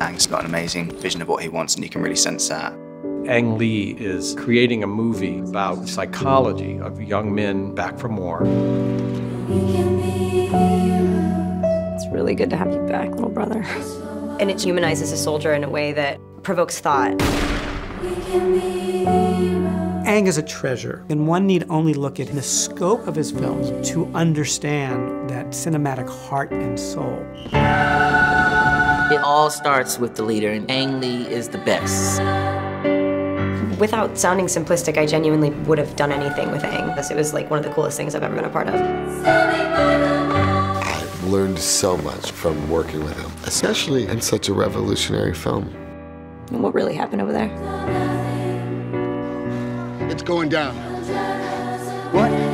Ang's got an amazing vision of what he wants, and you can really sense that. Ang Lee is creating a movie about the psychology of young men back from war. It's really good to have you back, little brother. And it humanizes a soldier in a way that provokes thought. Ang is a treasure, and one need only look at the scope of his films to understand that cinematic heart and soul. It all starts with the leader, and Ang Lee is the best. Without sounding simplistic, I genuinely would have done anything with Ang. It was like one of the coolest things I've ever been a part of. I've learned so much from working with him, especially in such a revolutionary film. And what really happened over there? It's going down. What?